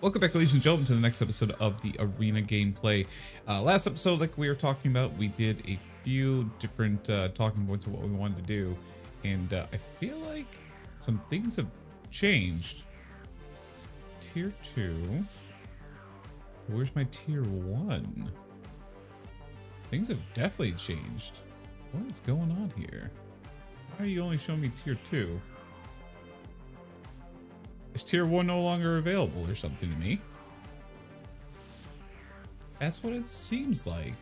Welcome back, ladies and gentlemen, to the next episode of the Arena Gameplay. Last episode, like we were talking about, we did a few different talking points of what we wanted to do, and I feel like some things have changed. Tier 2. Where's my Tier 1? Things have definitely changed. What is going on here? Why are you only showing me Tier 2? Is Tier 1 no longer available or something to me? That's what it seems like.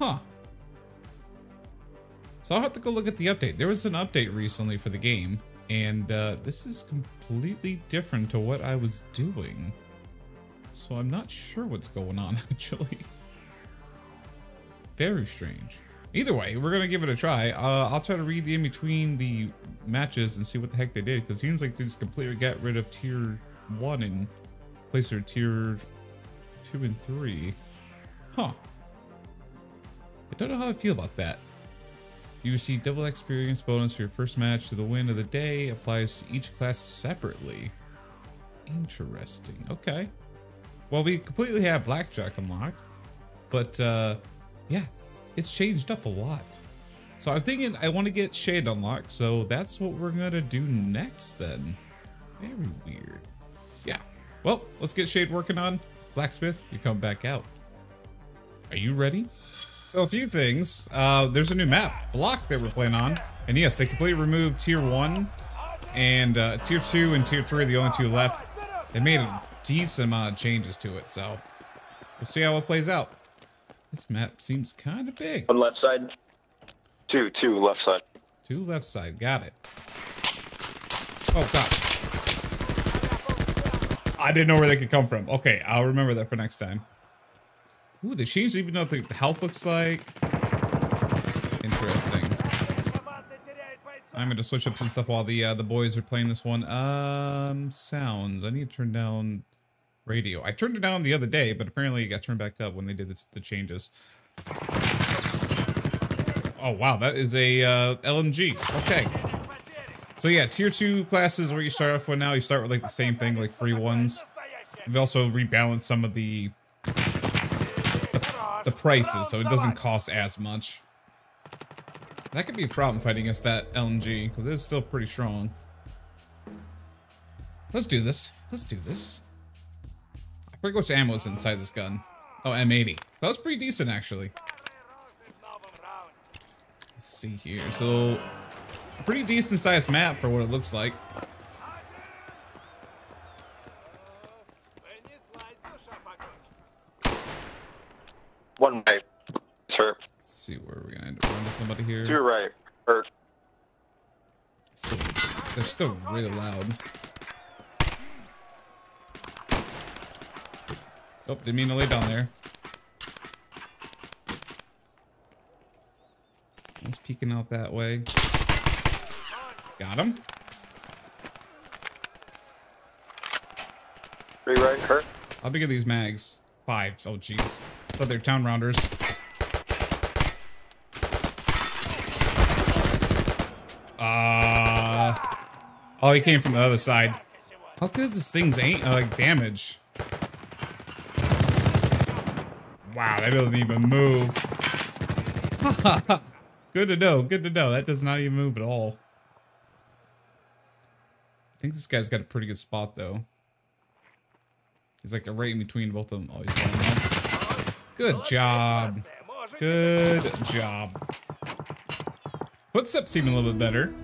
Huh. So I'll have to go look at the update. There was an update recently for the game, and this is completely different to what I was doing. So I'm not sure what's going on, actually. Very strange. Either way, we're going to give it a try. I'll try to read in between the matches and see what the heck they did, because it seems like they just completely got rid of Tier 1 and placed their Tier 2 and 3. Huh. I don't know how I feel about that. You receive double experience bonus for your first match to the win of the day. Applies to each class separately. Interesting. Okay. Well, we completely have Blackjack unlocked, but yeah. It's changed up a lot. So I'm thinking I want to get Shade unlocked. So that's what we're going to do next then. Very weird. Yeah. Well, let's get Shade working on. Blacksmith, you come back out. Are you ready? So a few things. There's a new map, Block, that we're playing on. And yes, they completely removed Tier 1. And Tier 2 and Tier 3 are the only two left. They made a decent amount of changes to it. So we'll see how it plays out. This map seems kind of big. One left side. Two left side. Two left side. Got it. Oh, gosh. I didn't know where they could come from. Okay, I'll remember that for next time. Ooh, they changed even though the health looks like. Interesting. I'm going to switch up some stuff while the boys are playing this one. Sounds. I need to turn down radio. I turned it down the other day, but apparently it got turned back up when they did the changes. Oh, wow. That is a LMG. Okay. So yeah, Tier 2 classes where you start off with now. You start with like the same thing, like free ones. They've also rebalanced some of the prices, so it doesn't cost as much. That could be a problem fighting against that LMG, because it's still pretty strong. Let's do this. Let's do this. Pretty much ammo is inside this gun. Oh, M80. So that was pretty decent, actually. Let's see here. So, pretty decent sized map for what it looks like. One right, sir. Let's see where we're gonna end up running somebody here. Two right, sir. So, they're still really loud. Oh, didn't mean to lay down there. He's peeking out that way. Got him. Three right, hurt. How big are these mags? 5. Oh, jeez. Thought they're town rounders. Oh, he came from the other side. How good is this thing's damage? Wow, that doesn't even move. Good to know, good to know. That does not even move at all. I think this guy's got a pretty good spot, though. He's like right in between both of them. Oh, he's falling down. Good job. Good job. Footsteps seem a little bit better.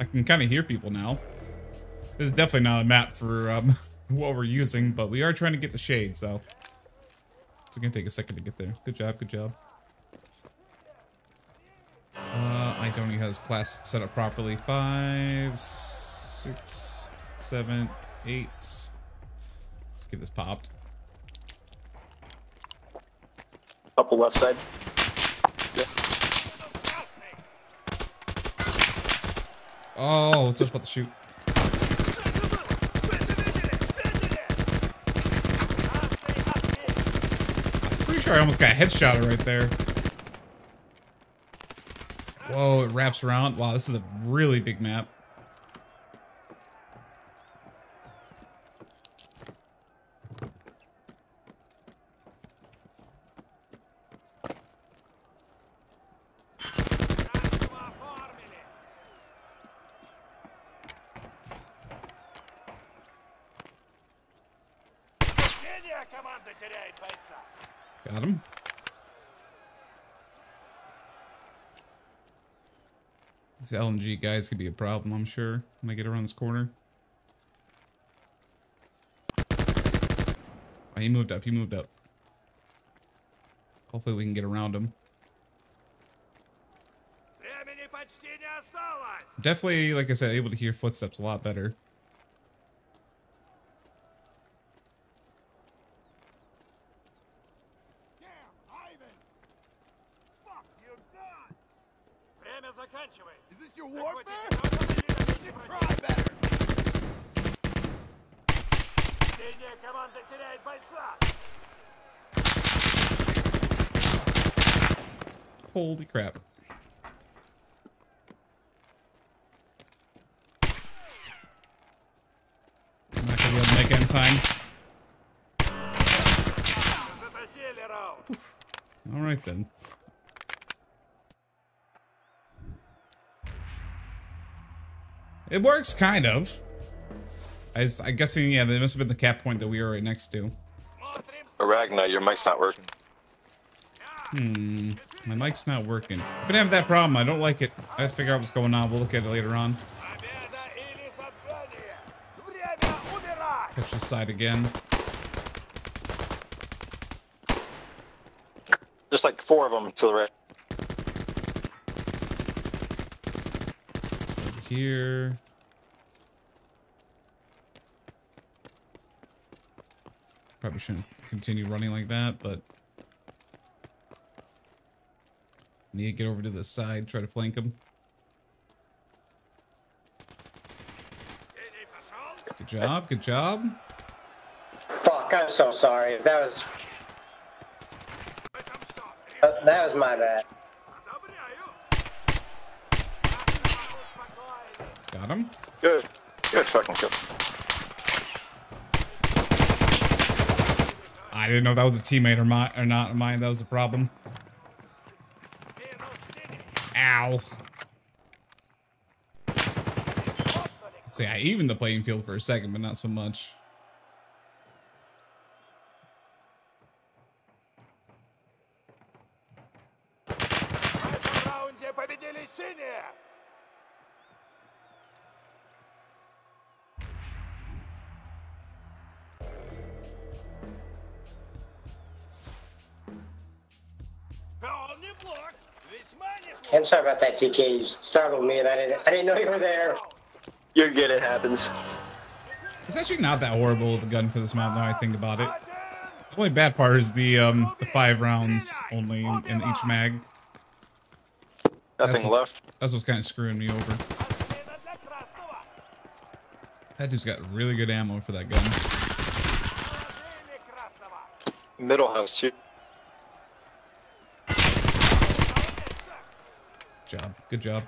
I can kind of hear people now. This is definitely not a map for what we're using, but we are trying to get the Shade, so... It's gonna take a second to get there. Good job, good job. I don't even have this class set up properly. 5, 6, 7, 8. Let's get this popped. Couple left side. Yeah. Oh, just about to shoot. Sure, I almost got headshot right there. Whoa, it wraps around. Wow, this is a really big map. Got him. These LMG guys could be a problem, I'm sure, when I get around this corner. Oh, he moved up. He moved up. Hopefully we can get around him. Definitely, like I said, able to hear footsteps a lot better. Is this your warfare? You cry better. Holy crap. I'm not gonna be able to make it in time. Oof. All right then. It works, kind of. I'm guessing, yeah, that must have been the cap point that we were right next to. Aragna, your mic's not working. My mic's not working. I've been having that problem. I don't like it. I have to figure out what's going on. We'll look at it later on. Push this side again. There's like four of them to the right. Here. Probably shouldn't continue running like that, but need to get over to the side, try to flank him. Good job, good job. Fuck, I'm so sorry. That was my bad. Got him. Good. Good fucking kill. I didn't know if that was a teammate or not mine. That was the problem. Ow. See, I evened the playing field for a second, but not so much. I'm sorry about that, TK. You startled me, and I didn't know you were there. You're good. It happens. It's actually not that horrible with a gun for this map. Now I think about it. The only bad part is the 5 rounds only in each mag. Nothing left. That's what's kind of screwing me over. That dude's got really good ammo for that gun. Middle house too. Job. Good job.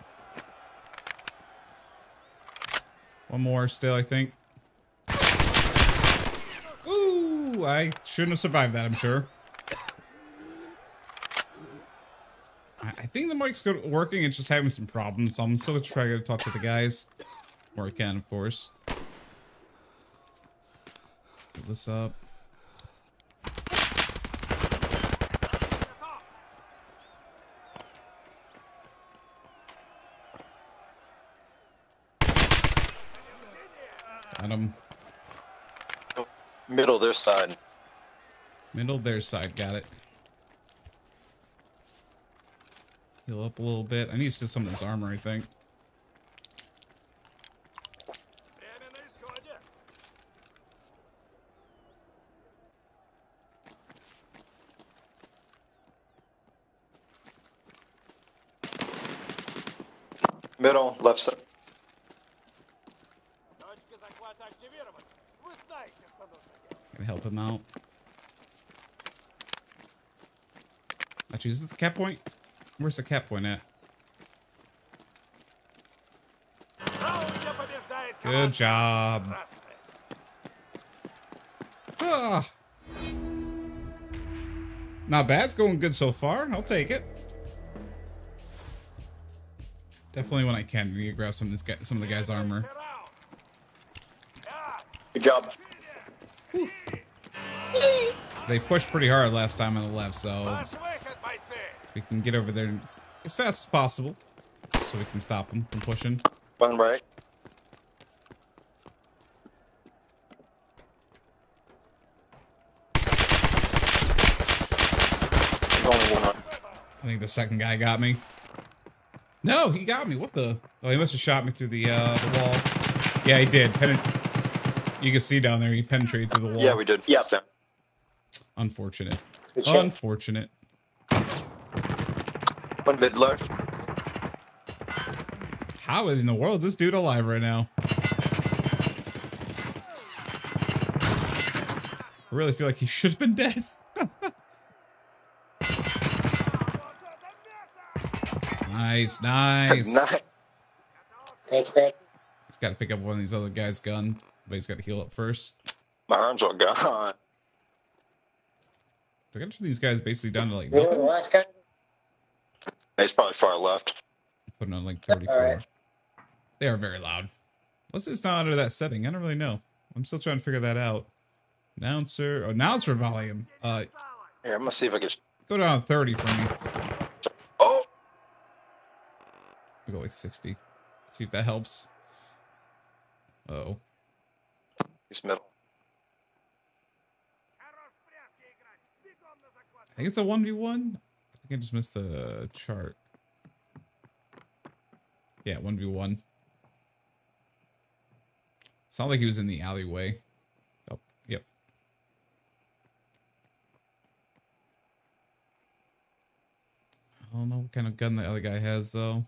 One more still, I think. Ooh, I shouldn't have survived that, I'm sure. I think the mic's good working. It's just having some problems, so I'm still trying to talk to the guys. Where I can, of course. Put this up. Him. Middle their side. Middle their side. Got it. Heal up a little bit. I need to steal some of this armor, I think. Middle, left side. Gonna help him out. Actually, is this the cap point? Where's the cap point at? Good job. Ah. Not bad. It's going good so far. I'll take it. Definitely when I can, I need to grab some of the guy's armor. Good job. Whew. They pushed pretty hard last time on the left, so we can get over there as fast as possible so we can stop them from pushing. One right. I think the second guy got me. No, he got me. What the? Oh, he must have shot me through the wall. Yeah, he did. You can see down there, he penetrated through the wall. Yeah, we did. Yeah. Unfortunate. Unfortunate. One mid low. How in the world is this dude alive right now? I really feel like he should have been dead. Nice, nice. He's got to pick up one of these other guys' gun, but he's got to heal up first. My arms are gone. I got these guys basically down to like nothing. Last guy? He's probably far left. Putting on like 34. Right. They are very loud. What's this not under that setting? I don't really know. I'm still trying to figure that out. Announcer, announcer volume. Here, I'm gonna see if I can go down to 30 for me. We go like 60. See if that helps. Uh-oh. He's middle. I think it's a 1v1. I think I just missed the chart. Yeah, 1v1. Sounds like he was in the alleyway. Oh, yep. I don't know what kind of gun the other guy has, though.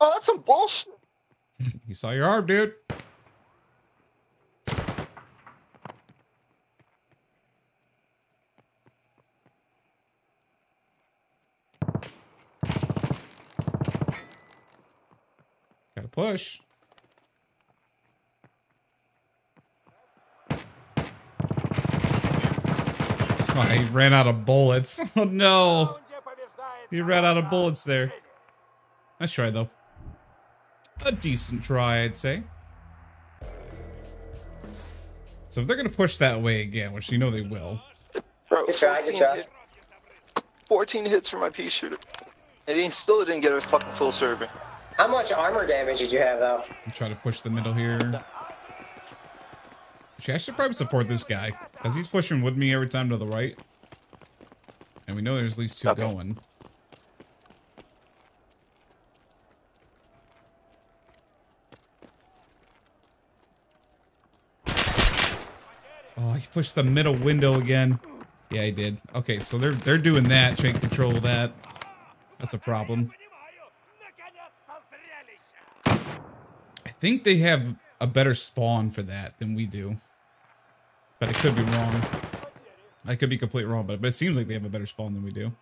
Oh, that's some bullshit. You saw your arm, dude. Gotta push. Oh, he ran out of bullets. Oh, no. He ran out of bullets there. Nice try, though. A decent try, I'd say. So if they're going to push that way again, which you know they will. Bro, good try, good try. 14 hits for my pea shooter. And he still didn't get a fucking full serving. How much armor damage did you have, though? I'm trying to push the middle here. Actually, I should probably support this guy, because he's pushing with me every time to the right. And we know there's at least two going. Oh, he pushed the middle window again. Yeah, he did. Okay, so they're doing that, trying to control that. That's a problem. I think they have a better spawn for that than we do. But it could be wrong. I could be completely wrong, but it seems like they have a better spawn than we do.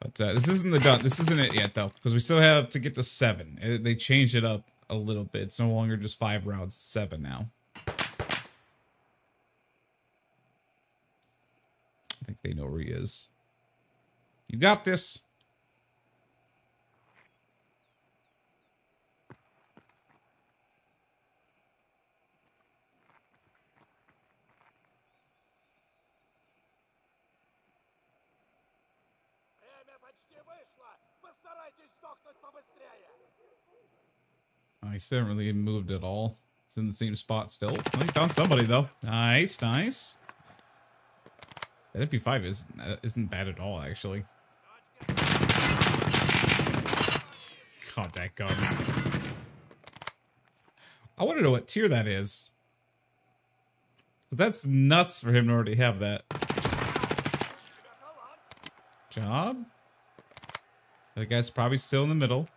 But this isn't the done. This isn't it yet, though, because we still have to get to 7. They changed it up a little bit. It's no longer just 5 rounds, it's 7 now. I think they know where he is. You got this. He still hasn't really moved at all. It's in the same spot still. Well, he found somebody though. Nice, nice. That MP5 isn't bad at all, actually. God, that gun. I want to know what tier that is. But that's nuts for him to already have that. Job. The guy's probably still in the middle.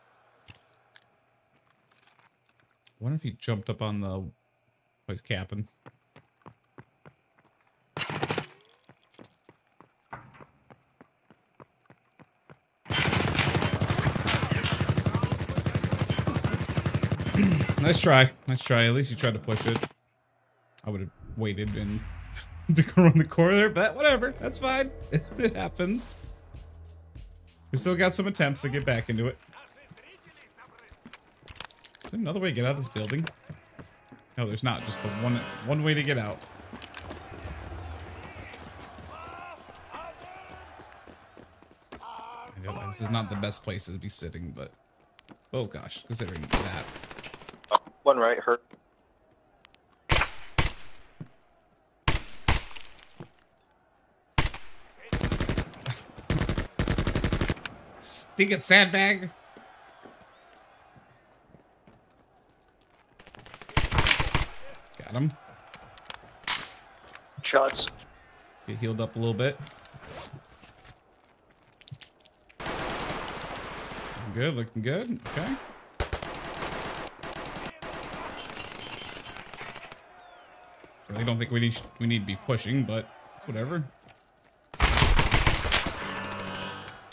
I wonder if he jumped up on the... Oh, he's capping. Nice try. Nice try. At least he tried to push it. I would have waited and to go around the corner, but whatever. That's fine. It happens. We still got some attempts to get back into it. Is there another way to get out of this building? No, there's not. Just the one way to get out. I know this is not the best place to be sitting, but oh gosh, considering that. One right, hurt. Stinking sandbag. Got him. Shots. Get healed up a little bit. Good, looking good. Okay. Really don't think we need to be pushing, but it's whatever.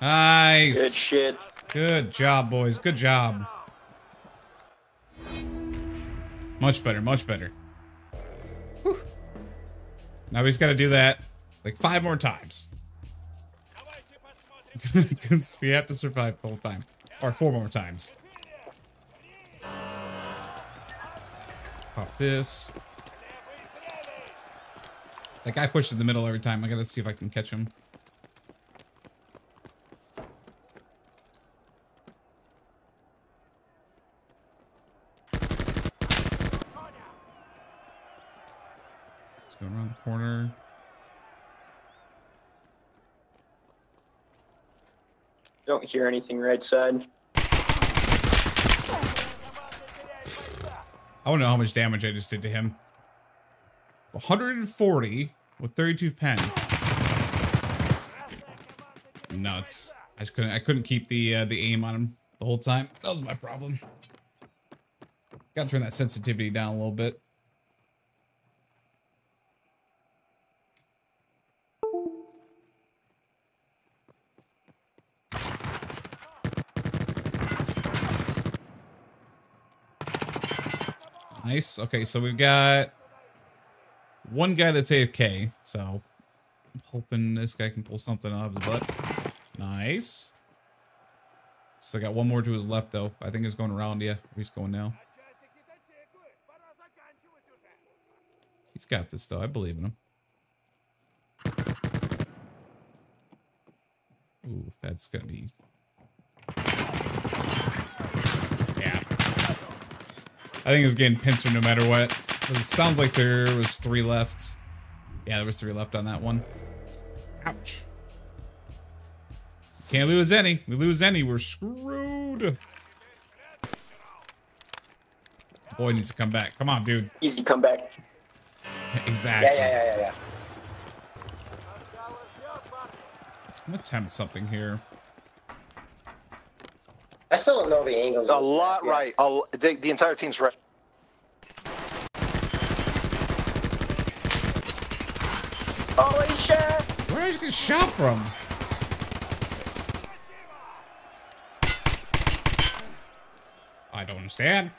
Nice. Good shit. Good job, boys. Good job. Much better. Much better. Whew. Now we just got to do that like 5 more times. Because we have to survive the whole time. Or 4 more times. Pop this. That guy pushes in the middle every time. I got to see if I can catch him. Go around the corner. Don't hear anything right side. I don't know how much damage I just did to him. 140 with 32 pen. Nuts. I just couldn't keep the aim on him the whole time. That was my problem. Gotta turn that sensitivity down a little bit. Nice. Okay, so we've got one guy that's AFK, so I'm hoping this guy can pull something out of his butt. Nice. Still got one more to his left, though. I think he's going around you. Yeah, he's going now. He's got this, though. I believe in him. Ooh, that's going to be... I think it was getting pincered no matter what. It sounds like there was 3 left. Yeah, there was 3 left on that one. Ouch. Can't lose any. We lose any, we're screwed. Boy needs to come back. Come on, dude. Easy come back. Exactly. Yeah. I'm gonna attempt something here. I still don't know the angles. A lot right. The entire team's right. Holy shit! Where did you get shot from? I don't understand.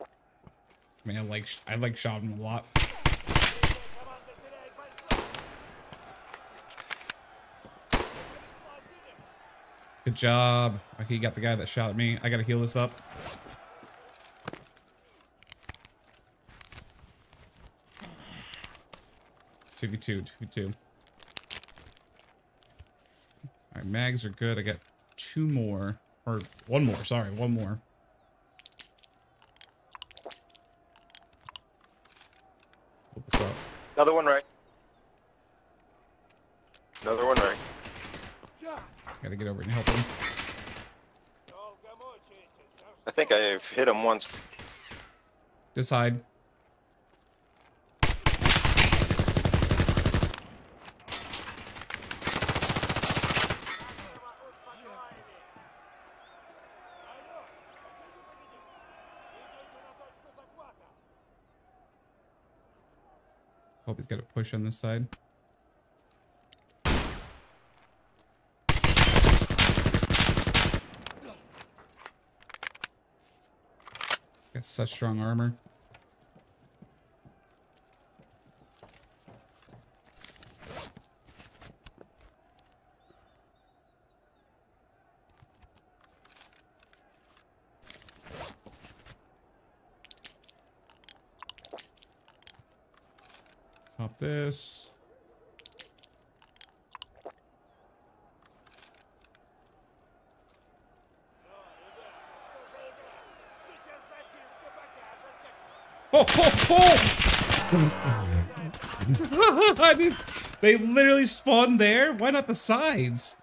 I mean, I like shot him a lot. Good job. Okay, you got the guy that shot at me. I gotta heal this up. It's 2v2, 2v2. Alright, mags are good. I got 2 more. Or 1 more, sorry, 1 more. Put this up. Another one right. Another one right. Gotta get over and help him. I think I've hit him once. Just hide. Hope he's got a push on this side. Got such strong armor. Pop this. Oh, oh, oh. I mean, they literally spawned there. Why not the sides?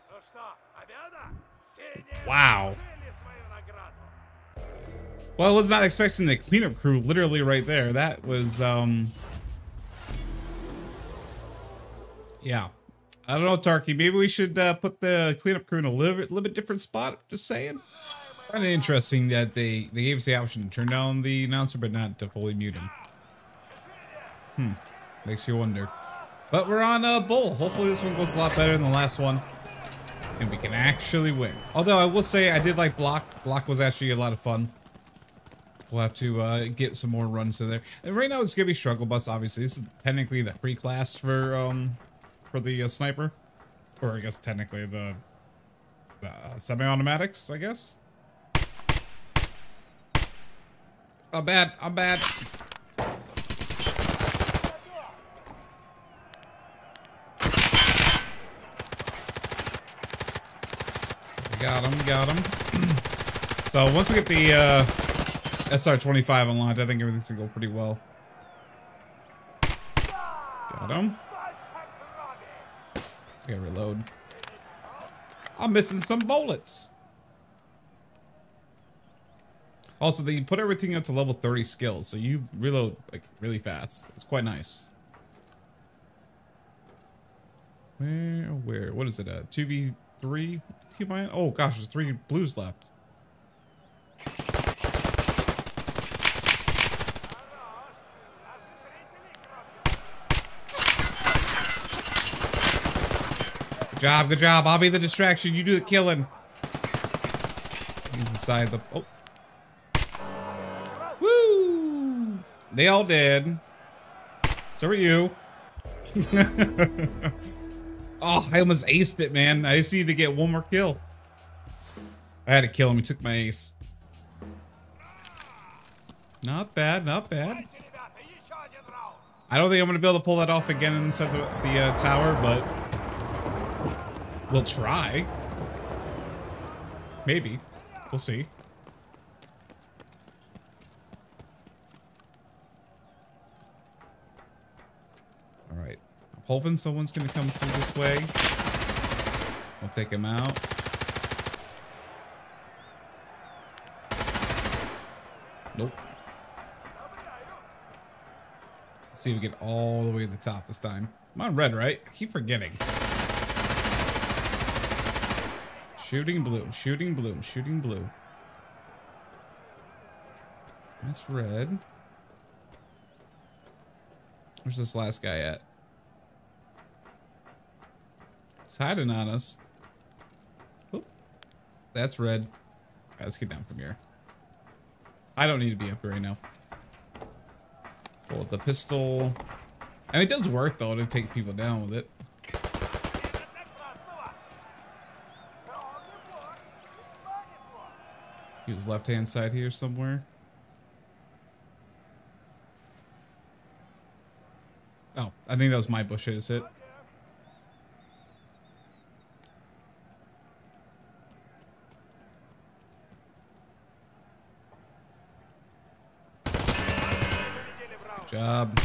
Wow. Well, I was not expecting the cleanup crew literally right there. That was, yeah. I don't know, Tarky. Maybe we should put the cleanup crew in a little bit different spot. Just saying. Kind of interesting that they gave us the option to turn down the announcer, but not to fully mute him. Hmm. Makes you wonder. But we're on a bowl. Hopefully this one goes a lot better than the last one. And we can actually win. Although I will say I did like Block. Block was actually a lot of fun. We'll have to get some more runs to there. And right now it's going to be Struggle Bus, obviously. This is technically the free class for the sniper. Or I guess technically the semi-automatics, I guess. I'm bad. I'm bad. Got him. Got him. So once we get the... SR-25 unlocked. I think everything's gonna go pretty well. Got him. I gotta reload. I'm missing some bullets. Also, they put everything up to level 30 skills, so you reload like really fast. It's quite nice. Where? What is it? 2v3? Oh gosh, there's 3 blues left. Job, good job. I'll be the distraction. You do the killing. He's inside the. Oh. Woo! They all did. So are you. Oh, I almost aced it, man. I just need to get one more kill. I had to kill him. He took my ace. Not bad. Not bad. I don't think I'm gonna be able to pull that off again inside the tower, but. We'll try. Maybe. We'll see. Alright. I'm hoping someone's gonna come through this way. I'll take him out. Nope. Let's see if we get all the way to the top this time. I'm on red, right? I keep forgetting. Shooting blue, shooting blue, shooting blue. That's red. Where's this last guy at? He's hiding on us. Oop. That's red. All right, let's get down from here. I don't need to be up here right now. Pull up the pistol. I mean, it does work though to take people down with it. He was left-hand side here somewhere. Oh, I think that was my bush hit. Good job.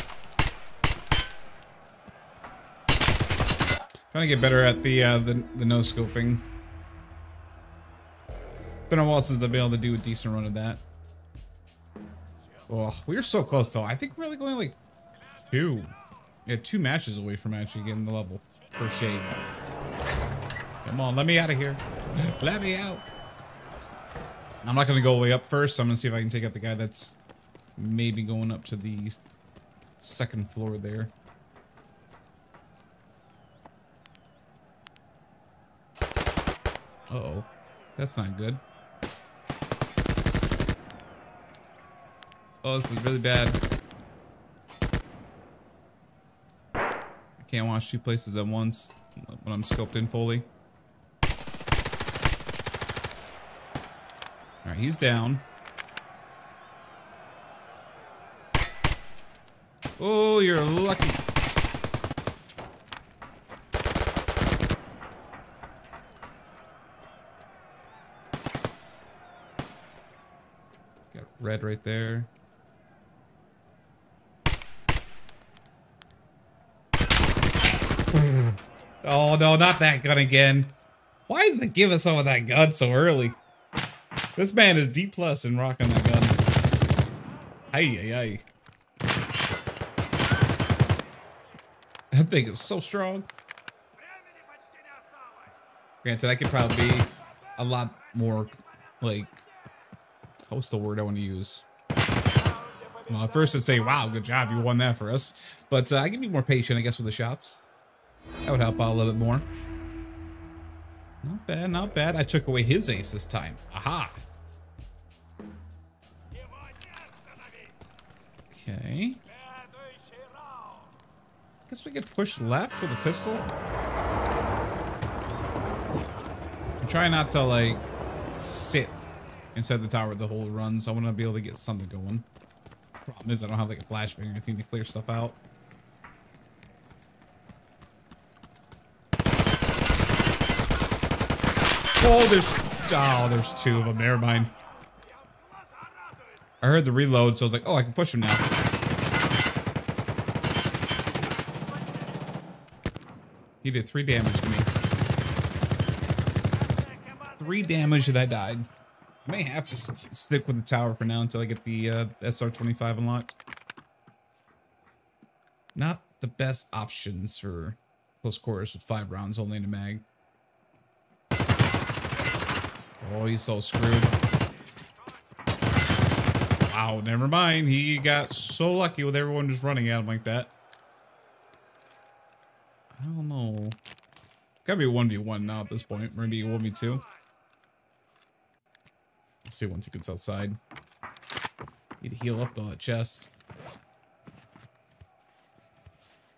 Trying to get better at the no-scoping. Been a while since I've been able to do a decent run of that. Oh, we were so close though. I think we're really going like 2. Yeah, 2 matches away from actually getting the level per shade. Come on, let me out of here. Let me out. I'm not gonna go way up first. I'm gonna see if I can take out the guy that's maybe going up to the 2nd floor there. Uh-oh. That's not good. Oh, this is really bad. I can't watch 2 places at once when I'm scoped in fully. Alright, he's down. Oh, you're lucky. Red right there. Oh no, not that gun again. Why did they give us some of that gun so early? This man is D+ in rocking that gun. Ay, ay, ay. That thing is so strong. Granted, I could probably be a lot more, like, what's the word I want to use? Well, at first I'd say, wow, good job, you won that for us. But I can be more patient, I guess, with the shots. That would help out a little bit more. Not bad, not bad. I took away his ace this time. Aha! Okay. Guess we could push left with a pistol. I'm trying not to, like, sit inside the tower the whole run, so I want to be able to get something going. Problem is, I don't have, like, a flashbang or anything to clear stuff out. Oh, there's two of them. Never mind. I heard the reload, so I was like, oh, I can push him now. He did 3 damage to me. 3 damage that I died. I may have to stick with the tower for now until I get the SR-25 unlocked. Not the best options for close quarters with 5 rounds only in a mag. Oh, he's so screwed. Wow, never mind. He got so lucky with everyone just running at him like that. I don't know. It's gotta be 1v1 now at this point. Maybe 1v2. Let's see once he gets outside. Need to heal up the chest.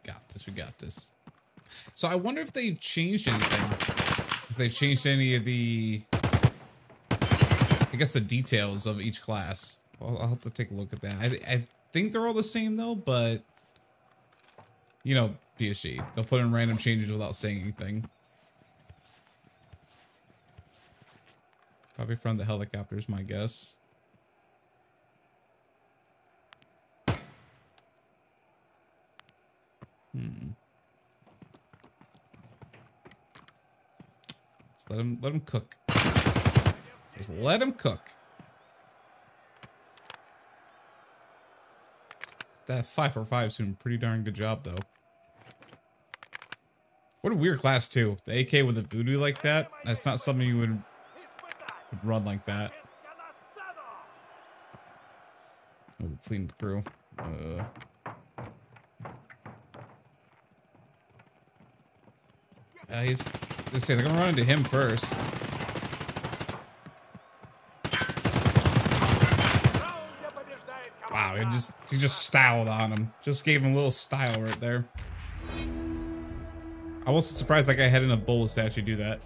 Got this, we got this. So I wonder if they've changed anything. If they've changed any of the... I guess the details of each class. Well, I'll have to take a look at that. I think they're all the same though, but... You know... PSG. They'll put in random changes without saying anything. Probably from the helicopters, my guess. Just let him cook. Just let him cook. That 545's doing a pretty darn good job, though. What a weird class, too. The AK with the voodoo like that. That's not something you would run like that. Oh, clean crew. Let's say they're gonna run into him first. Wow, he just styled on him. Just gave him a little style right there. I wasn't surprised like I had enough bullets to actually do that.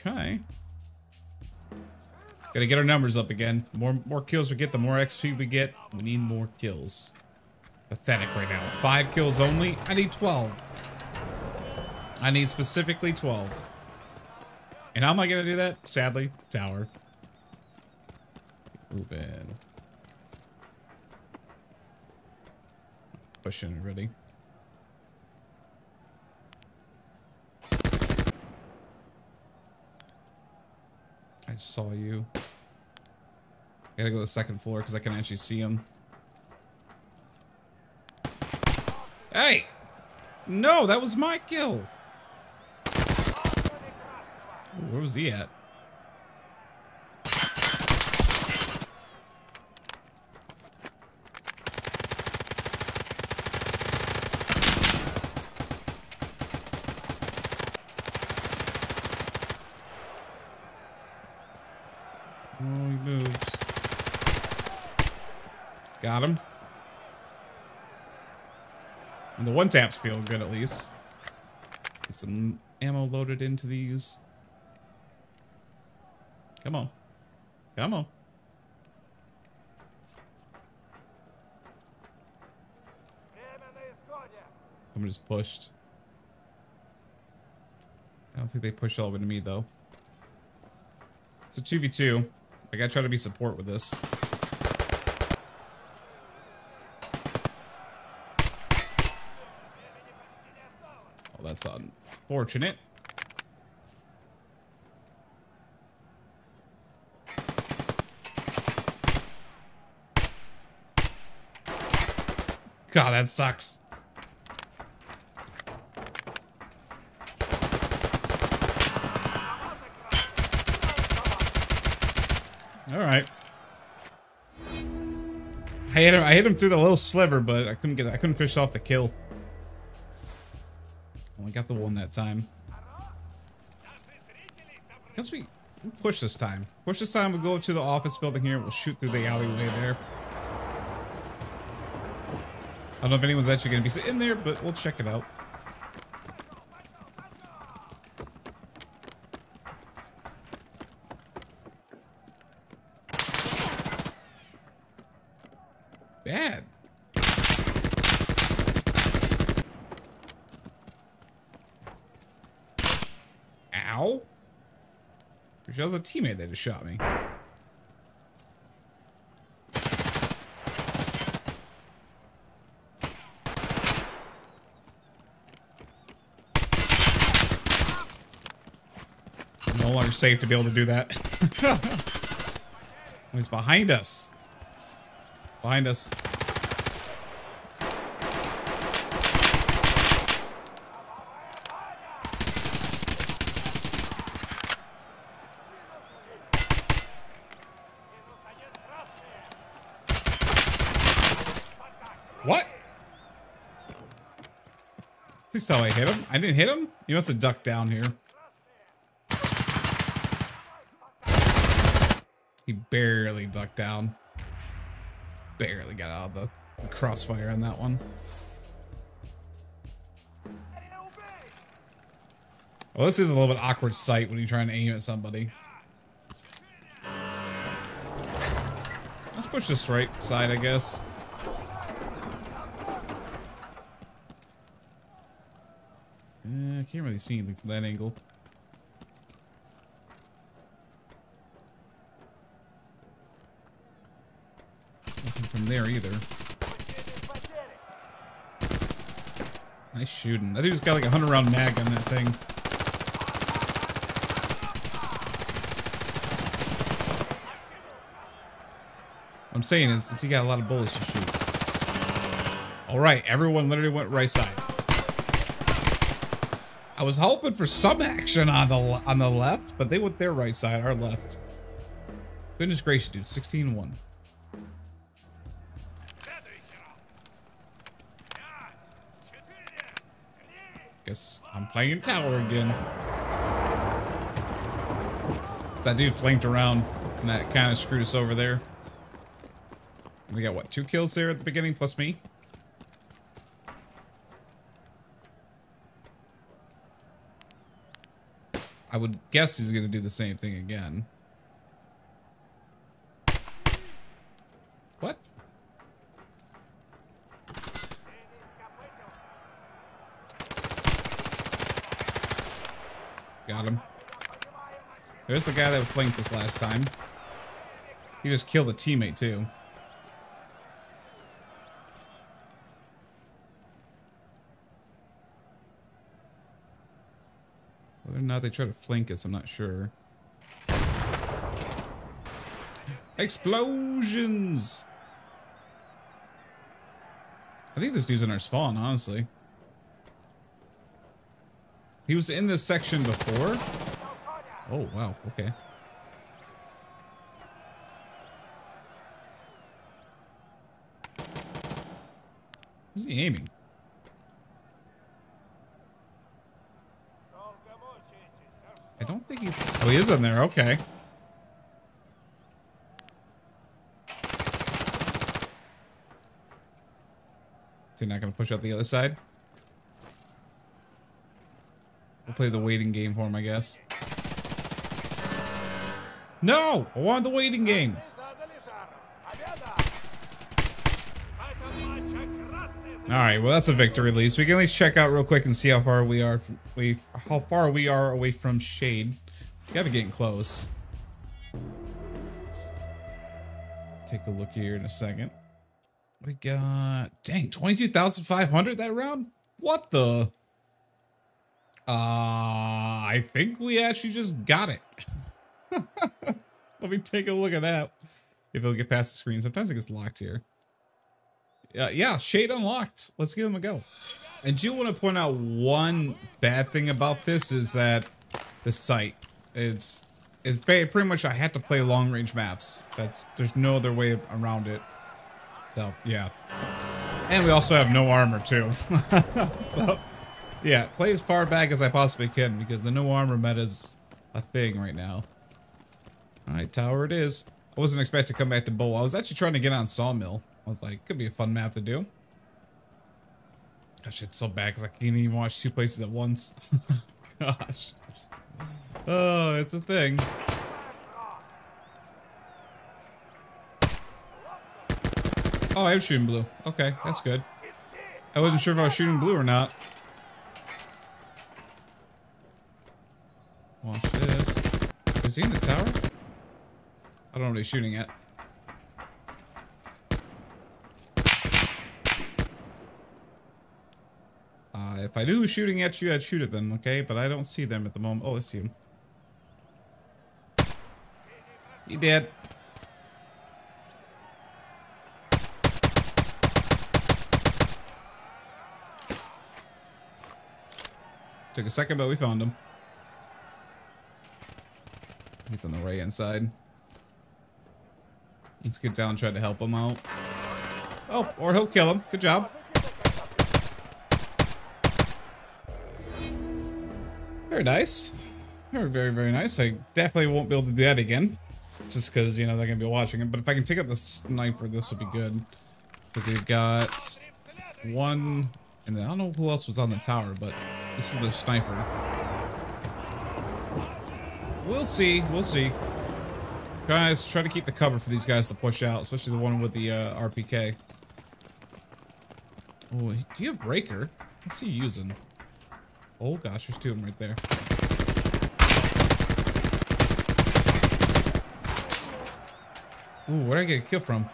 Okay. Gotta get our numbers up again. The more kills we get, the more XP we get. We need more kills. Pathetic right now. 5 kills only. I need 12. I need specifically 12. And how am I gonna do that? Sadly, tower. Move in. Pushing already. I saw you. I gotta go to the second floor because I can actually see him. Hey! No, that was my kill! Ooh, where was he at? Got him. And the one taps feel good at least. Get some ammo loaded into these. Come on. Come on. I'm just pushed. I don't think they pushed all the way to me though. It's a 2v2. I gotta try to be support with this. Oh, that's unfortunate. God, that sucks. All right. I hit him through the little sliver, but I couldn't fish off the kill. Only got the one that time. I guess we push this time. Push this time. We'll go to the office building here. We'll shoot through the alleyway there. I don't know if anyone's actually going to be sitting there, but we'll check it out. Bad. Ow. That was a teammate that just shot me. No longer safe to be able to do that. He's behind us. Behind us. What? Please tell I hit him. I didn't hit him. He must have ducked down here. He barely ducked down. Barely got out of the crossfire on that one. Well, this is a little bit awkward sight when you're trying to aim at somebody. Let's push this right side, I guess. I can't really see anything from that angle. From there either. Nice shooting. That dude's got like a 100-round mag on that thing. What I'm saying is he got a lot of bullets to shoot. All right, everyone literally went right side. I was hoping for some action on the left, but they went their right side, our left. Goodness gracious, dude, 16-1. Guess I'm playing tower again. So that dude flanked around and that kind of screwed us over there. We got what, 2 kills there at the beginning plus me? I would guess he's gonna do the same thing again. What? Got him. There's the guy that flanked us last time. He just killed a teammate too. Whether or not they try to flank us, I'm not sure. Explosions! I think this dude's in our spawn, honestly. He was in this section before. Oh, wow. Okay. Who's he aiming? I don't think he's... Oh, he is in there. Okay. So you're not going to push out the other side? We'll play the waiting game for him, I guess. No! I want the waiting game! Alright, well that's a victory at least. We can at least check out real quick and see how far we are away from Shade. Gotta get close. take a look here in a second. We got, dang, 22,500 that round? What the? I think we actually just got it. Let me take a look at that. If it'll get past the screen. Sometimes it gets locked here. Yeah, shade unlocked. Let's give them a go. And do you want to point out one bad thing about this is that the sight. It's pretty much I had to play long range maps. There's no other way around it. So yeah. And we also have no armor too. So yeah, play as far back as I possibly can because the no armor meta is a thing right now. Alright, tower it is. I wasn't expecting to come back to Bowl. I was actually trying to get on Sawmill. I was like, could be a fun map to do. Gosh, it's so bad because I can't even watch two places at once. Gosh. Oh, it's a thing. Oh, I am shooting blue. Okay, that's good. I wasn't sure if I was shooting blue or not. Watch this. Is he in the tower? I don't know what he's shooting at. If I knew who was shooting at you, I'd shoot at them, okay? But I don't see them at the moment. Oh, I see him. He dead. Took a second, but we found him. He's on the right-hand side. Let's get down and try to help him out. Oh, or he'll kill him. Good job. Very nice. Very, very nice. I definitely won't be able to do that again. Just because, you know, they're going to be watching it. But if I can take out the sniper, this would be good. Because we've got one. And then I don't know who else was on the tower, but this is their sniper. We'll see. We'll see. Guys, try to keep the cover for these guys to push out, especially the one with the RPK. Oh, do you have Breaker? What's he using? Oh gosh, there's two of them right there. Ooh, where'd I get a kill from?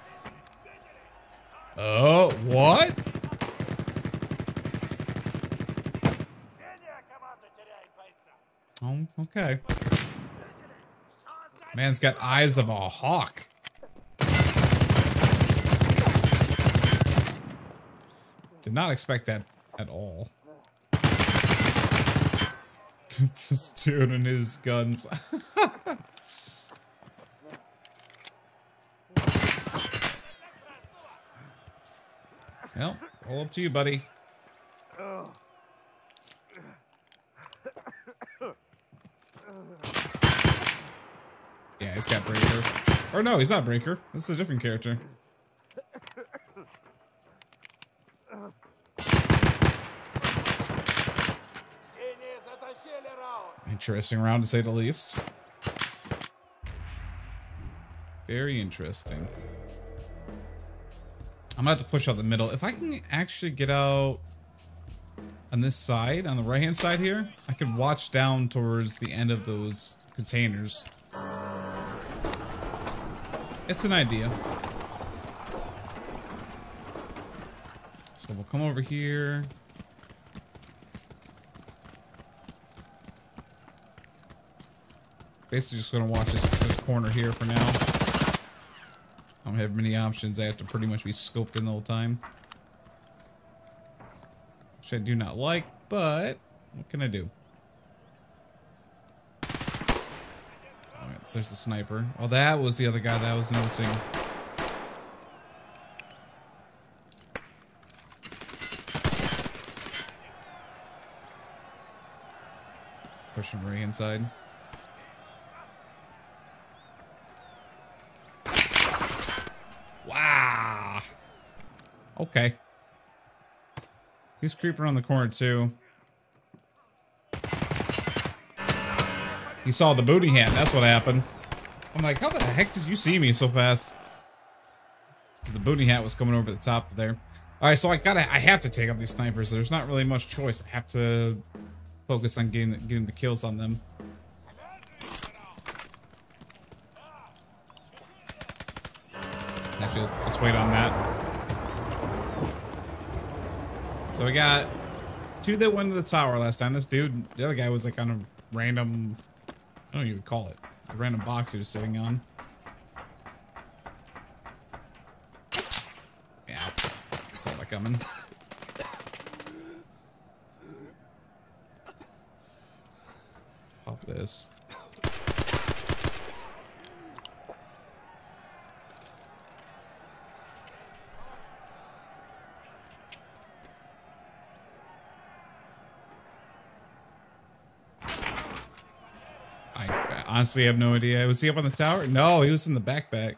Oh, what? Oh, okay. Man's got eyes of a hawk. Did not expect that at all. This dude and his guns. Well, all up to you, buddy. Yeah, he's got Breaker. Or no, he's not Breaker. This is a different character. Interesting round, to say the least. Very interesting. I'm gonna have to push out the middle. If I can actually get out on this side, on the right-hand side here, I could watch down towards the end of those containers. It's an idea. So we'll come over here. Basically just gonna watch this corner here for now. I don't have many options. I have to pretty much be scoped in the whole time. Which I do not like, but what can I do? Alright, so there's the sniper. Oh, that was the other guy that I was noticing. Pushing right inside. Okay. He's creeping around the corner too. He saw the booty hand. That's what happened. I'm like, how the heck did you see me so fast? Because the booty hat was coming over the top there. All right, so I have to take out these snipers. There's not really much choice. I have to focus on getting the kills on them. Actually, let's wait on that. So we got two that went to the tower last time. This dude, the other guy was like on a random, I don't know what you would call it, a random box he was sitting on. Yeah, I saw that coming. Pop this. Honestly, I have no idea. Was he up on the tower? No, he was in the backpack.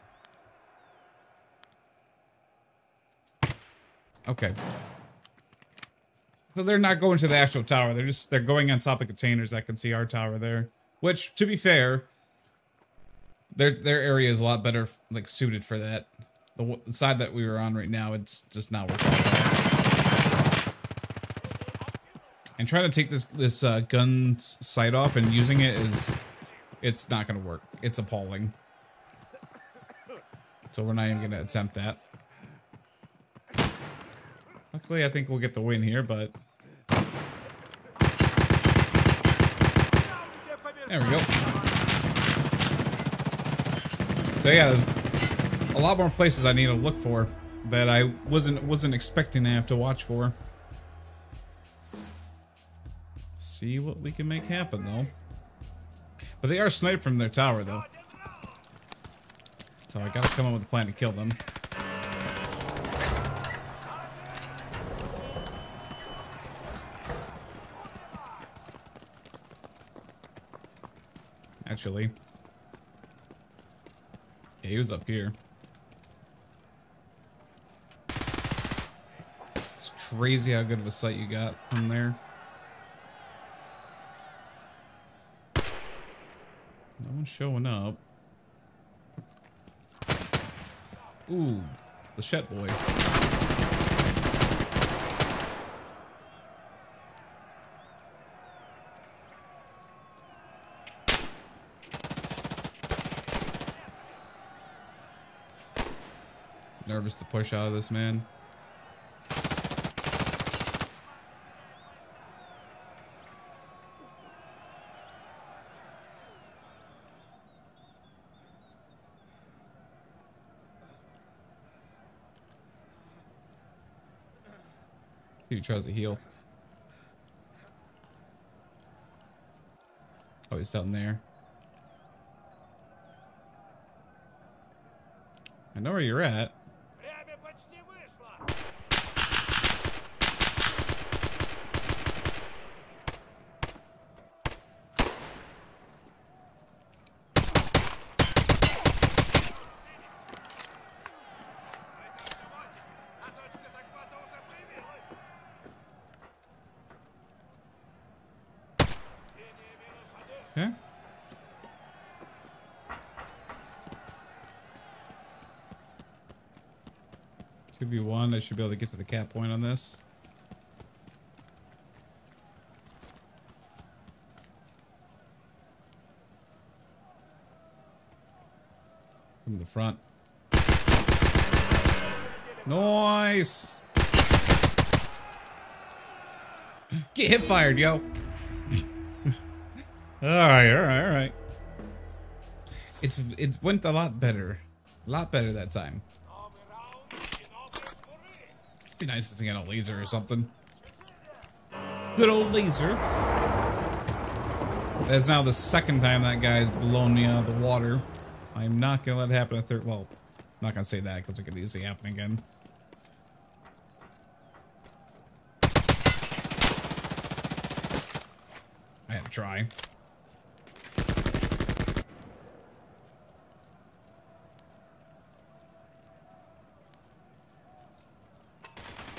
Okay. So they're not going to the actual tower. They're going on top of containers. I can see our tower there. Which, to be fair, their area is a lot better, like, suited for that. The side that we were on right now, it's just not working out. And trying to take this gun sight off and using it is... It's not going to work. It's appalling. So we're not even going to attempt that. Luckily, I think we'll get the win here, but... There we go. So yeah, there's a lot more places I need to look for that I wasn't expecting to have to watch for. Let's see what we can make happen, though. But they are sniped from their tower, though. So I gotta come up with a plan to kill them. Actually. Yeah, he was up here. It's crazy how good of a sight you got from there. No one's showing up. Ooh, the Shet boy. Nervous to push out of this, man. See if he tries to heal. Oh, he's down there. I know where you're at. Okay. Two v one. I should be able to get to the cap point on this. From the front. Nice. Get hip fired, yo. All right. It went a lot better that time. Be nice to get a laser or something. Good old laser. That's now the second time that guy's blown me out of the water. I'm not gonna let it happen a third. Well, I'm not gonna say that because it could easily happen again. I had to try.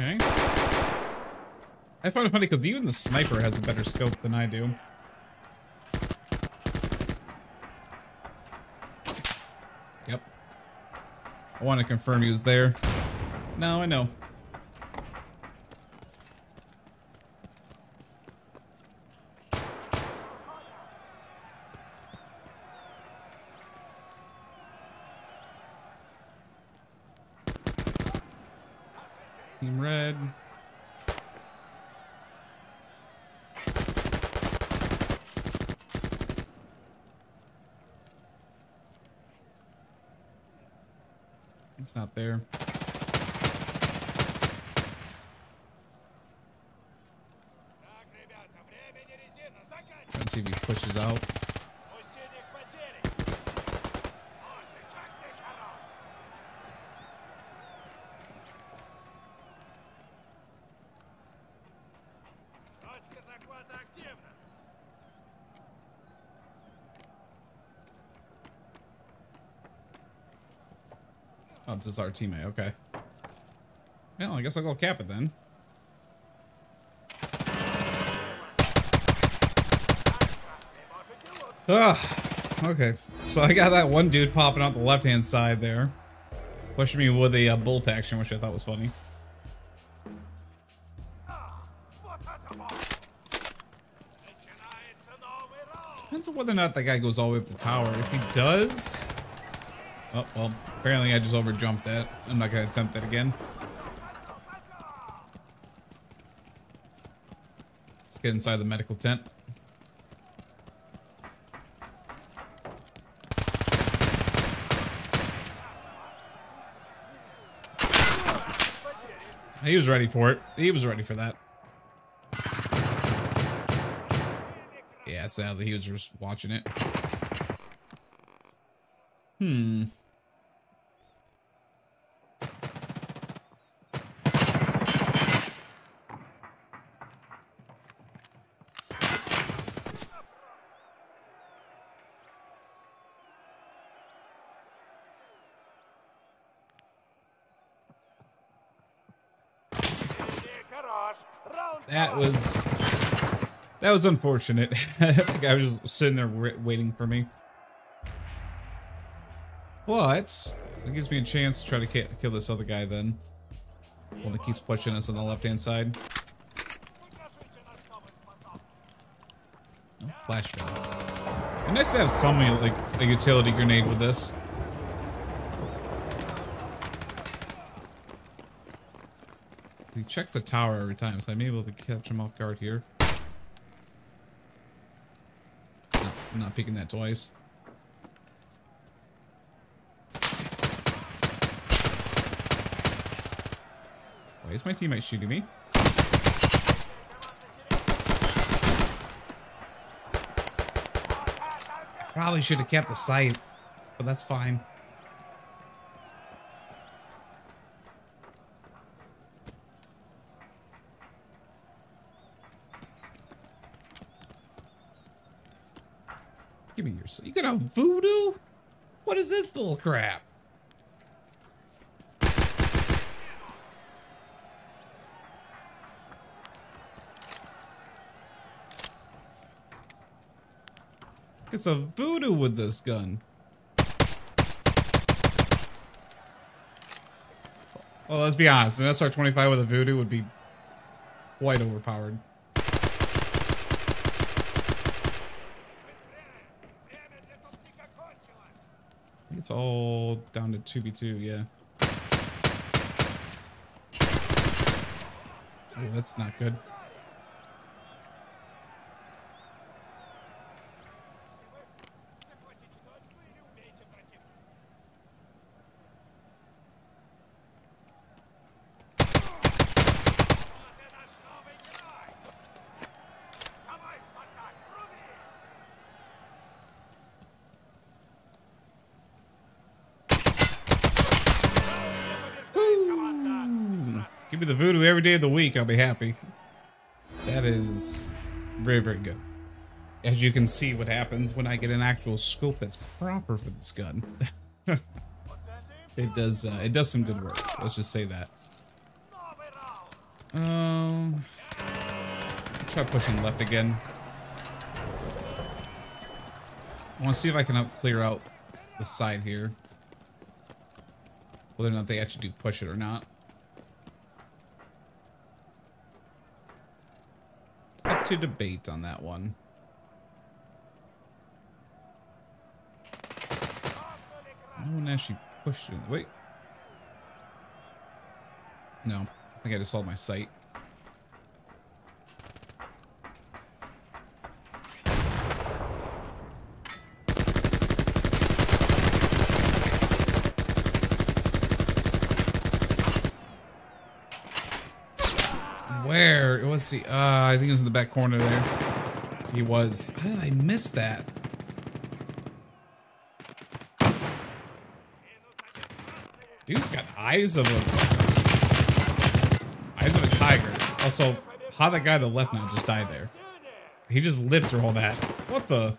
Okay. I find it funny because even the sniper has a better scope than I do. Yep. I want to confirm he was there. No, I know. Team Red. It's not there. Trying to see if he pushes out. Oh, this is our teammate. Okay. Well, I guess I'll go cap it then. Okay. So I got that one dude popping out the left-hand side there. Pushing me with a bolt action, which I thought was funny. Depends on whether or not that guy goes all the way up the tower. If he does... Oh, well, apparently I just overjumped that. I'm not going to attempt that again. Let's get inside the medical tent. He was ready for it. He was ready for that. Yeah, sadly, he was just watching it. Hmm. That was unfortunate. The guy was just sitting there waiting for me. But it gives me a chance to try to kill this other guy then. One that keeps pushing us on the left-hand side. Oh, flashbang. It'd be nice to have somebody like a utility grenade with this. He checks the tower every time, so I'm able to catch him off guard here. No, I'm not peeking that twice. Why is my teammate shooting me? Probably should have kept the sight, but that's fine. Give me your... You got a voodoo? What is this bullcrap? It's a voodoo with this gun. Well, let's be honest. An SR-25 with a voodoo would be quite overpowered. It's all down to 2v2, yeah. Oh, that's not good. Give me the voodoo every day of the week, I'll be happy. That is very, very good. As you can see what happens when I get an actual scope that's proper for this gun. It does some good work, let's just say that. Try pushing left again. I want to see if I can clear out the side here. Whether or not they actually do push it or not. To debate on that one. No one actually pushed it. Wait. No, I think I just sold my sight. Where? Let's see. I think it was in the back corner there. He was. How did I miss that? Dude's got eyes of a tiger. Also, how that guy on the left now just died there. He just lived through all that. What the?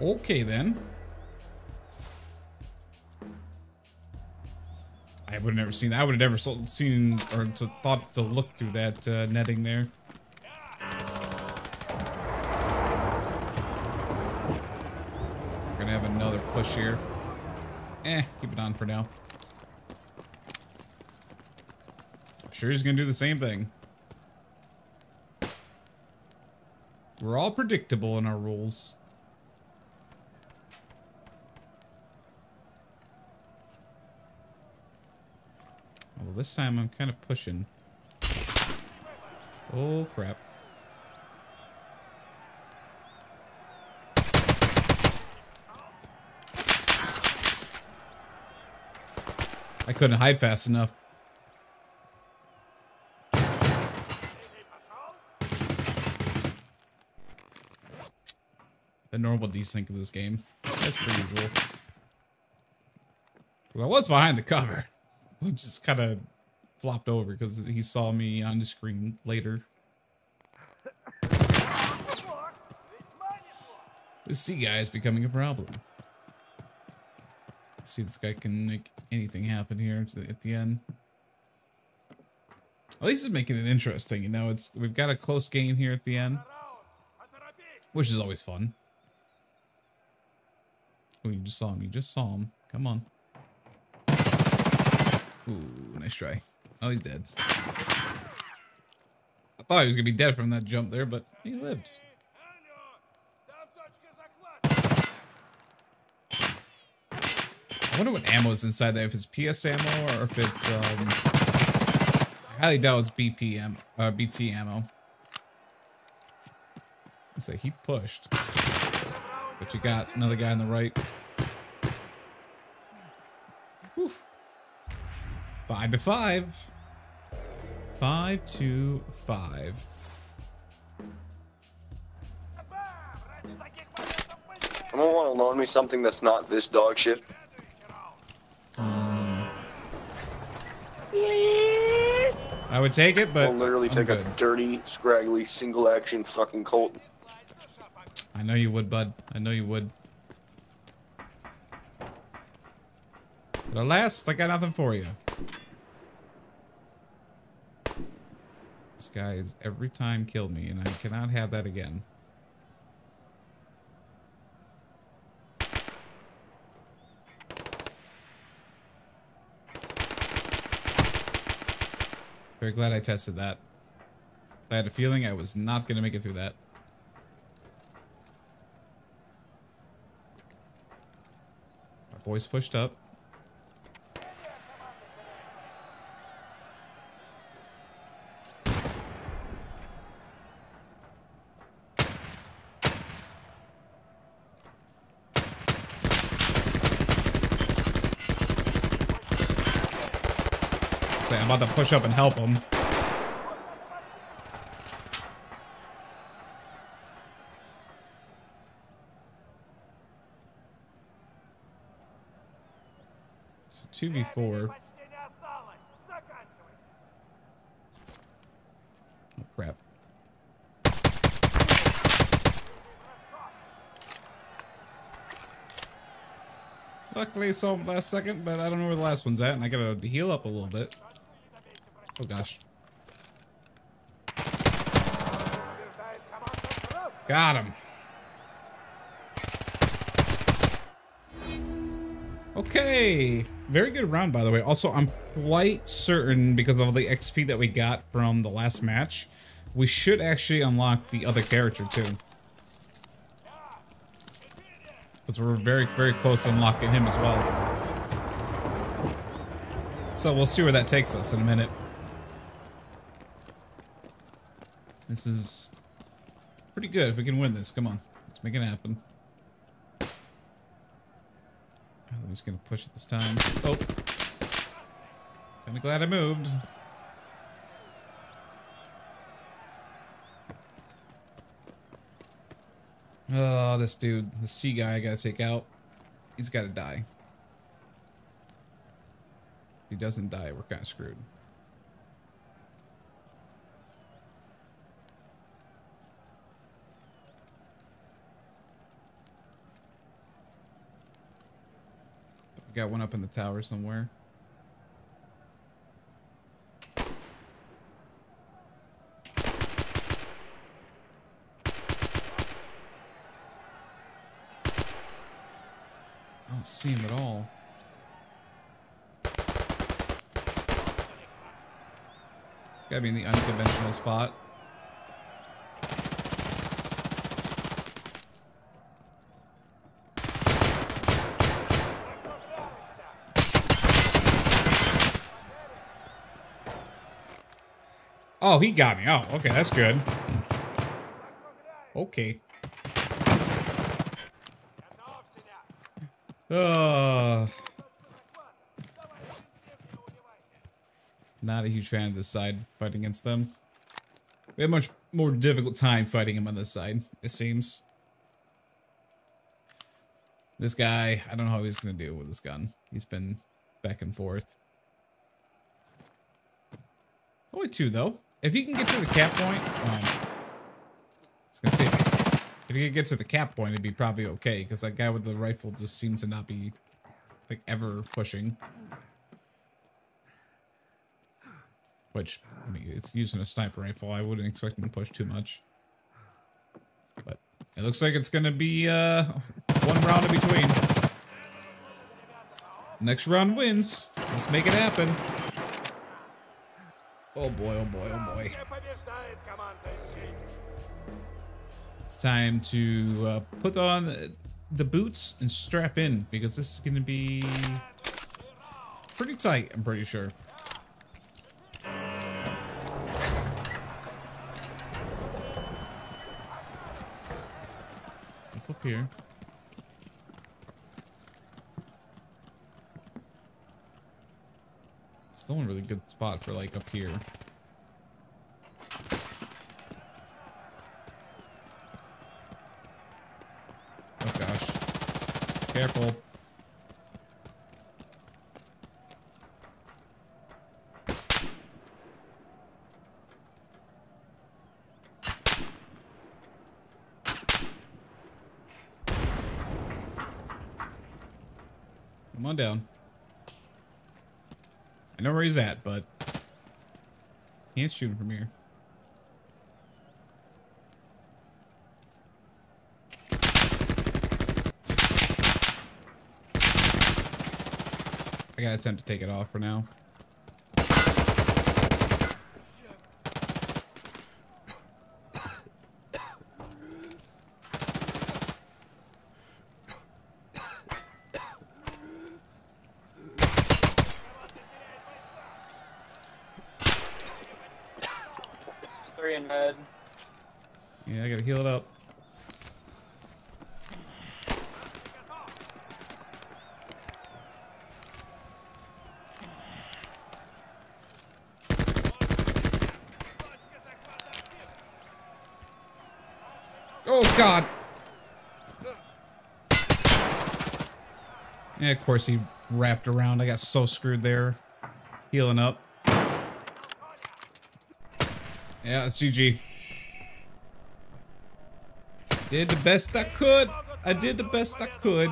Okay then. I would have never seen that. I would have never seen or thought to look through that netting there. Have another push here. Keep it on for now. I'm sure he's gonna do the same thing. We're all predictable in our rules. Although this time I'm kind of pushing. Oh crap. I couldn't hide fast enough. The normal desync of this game. That's pretty usual. Well, I was behind the cover. Just kind of flopped over because he saw me on the screen later. The sea guy is becoming a problem. See if this guy can make anything happen here at the end. At least it's making it interesting, you know. We've got a close game here at the end, which is always fun. Oh, you just saw him. You just saw him. Come on. Ooh, nice try. Oh, he's dead. I thought he was gonna be dead from that jump there, but he lived. I wonder what ammo is inside there, if it's PS ammo or if it's, I highly doubt it's BT ammo. So he pushed. But you got another guy on the right. Oof. 5-5. 5-5. I don't want to loan me something that's not this dog shit. I would take it, but I'll literally take a dirty, scraggly, single-action fucking Colt. I know you would, bud. I know you would. But alas, I got nothing for you. This guy has every time killed me, and I cannot have that again. Very glad I tested that. I had a feeling I was not going to make it through that. Our boys pushed up. I'm about to push up and help him. It's a 2v4. Oh, crap. Luckily, so last second, but I don't know where the last one's at, and I gotta heal up a little bit. Oh gosh. Got him. Okay. Very good round, by the way. Also, I'm quite certain because of all the XP that we got from the last match, we should actually unlock the other character too. Because we're very, very close to unlocking him as well. So we'll see where that takes us in a minute. This is pretty good if we can win this. Come on, let's make it happen. I'm just gonna push it this time. Oh, kinda glad I moved. Oh, this dude, the sea guy I gotta take out. He's gotta die. If he doesn't die, we're kinda screwed. We got one up in the tower somewhere. See him at all. It's gotta be in the unconventional spot. Oh, he got me. Oh, okay, that's good. Okay. Not a huge fan of this side fighting against them. We have a much more difficult time fighting him on this side, it seems. This guy, I don't know how he's gonna do with this gun. He's been back and forth. Only two though. If he can get to the cap point, it's gonna save me. If you could get to the cap point, it'd be probably okay, because that guy with the rifle just seems to not be, like, ever pushing. Which, I mean, it's using a sniper rifle. I wouldn't expect him to push too much. But it looks like it's going to be one round in between. Next round wins. Let's make it happen. Oh boy, oh boy, oh boy. It's time to put on the boots and strap in, because this is going to be pretty tight, I'm pretty sure. Up here. It's the only really good spot for, like, up here. Careful. Come on down. I know where he's at, but can't shoot him from here. I gotta attempt to take it off for now. It's 3 in red. Yeah, I gotta heal it up. God. Yeah, of course he wrapped around. I got so screwed there. Healing up. Yeah, it's GG. Did the best I could. I did the best I could.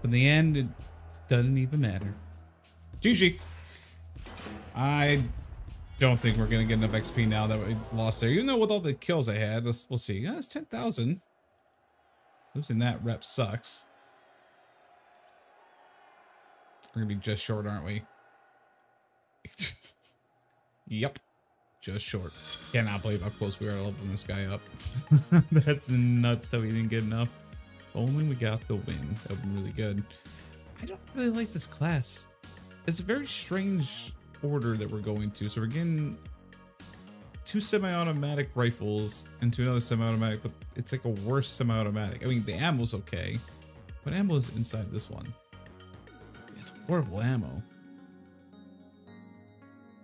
But in the end, it doesn't even matter. GG. I don't think we're going to get enough XP now that we lost there. Even though with all the kills I had, we'll see. Yeah, that's 10,000. Losing that rep sucks. We're going to be just short, aren't we? Yep. Just short. Cannot believe how close we are to leveling this guy up. That's nuts that we didn't get enough. If only we got the win. That would be really good. I don't really like this class. It's a very strange order that we're going to. So we're getting two semi-automatic rifles into another semi-automatic, but it's like a worse semi-automatic. I mean, the ammo's okay, but ammo's inside this one. It's horrible ammo.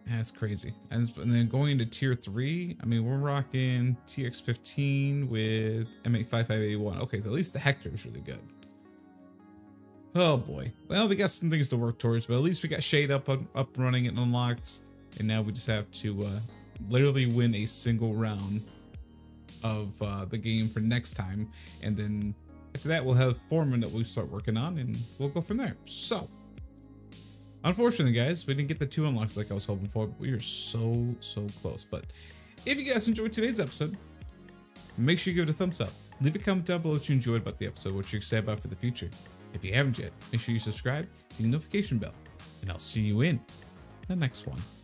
That's crazy. And then going to tier 3, I mean, we're rocking TX-15 with MA-5581. Okay, so at least the Hector is really good. Oh boy. Well, we got some things to work towards, but at least we got Shade up running and unlocked. And now we just have to literally win a single round of the game for next time. And then after that, we'll have Foreman that we'll start working on, and we'll go from there. So, unfortunately, guys, we didn't get the 2 unlocks like I was hoping for, but we were so close. But if you guys enjoyed today's episode, make sure you give it a thumbs up. Leave a comment down below what you enjoyed about the episode, what you're excited about for the future. If you haven't yet, make sure you subscribe to the notification bell, and I'll see you in the next one.